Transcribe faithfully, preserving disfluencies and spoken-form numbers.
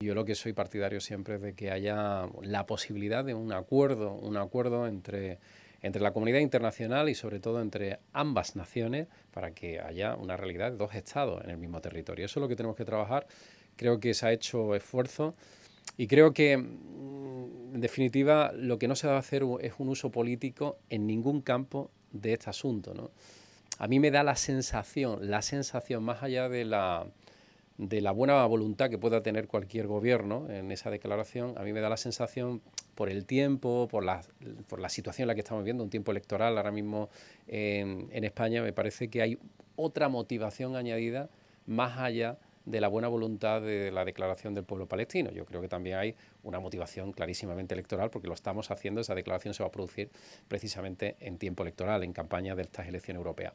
Yo lo que soy partidario siempre es de que haya la posibilidad de un acuerdo, un acuerdo entre, entre la comunidad internacional y sobre todo entre ambas naciones para que haya una realidad de dos estados en el mismo territorio. Eso es lo que tenemos que trabajar. Creo que se ha hecho esfuerzo y creo que, en definitiva, lo que no se va a hacer es un uso político en ningún campo de este asunto, ¿no? A mí me da la sensación, la sensación más allá de la... de la buena voluntad que pueda tener cualquier gobierno en esa declaración, a mí me da la sensación, por el tiempo, por la, por la situación en la que estamos viviendo, un tiempo electoral ahora mismo en, en España, me parece que hay otra motivación añadida más allá de la buena voluntad de la declaración del pueblo palestino. Yo creo que también hay una motivación clarísimamente electoral porque lo estamos haciendo, esa declaración se va a producir precisamente en tiempo electoral, en campaña de estas elecciones europeas.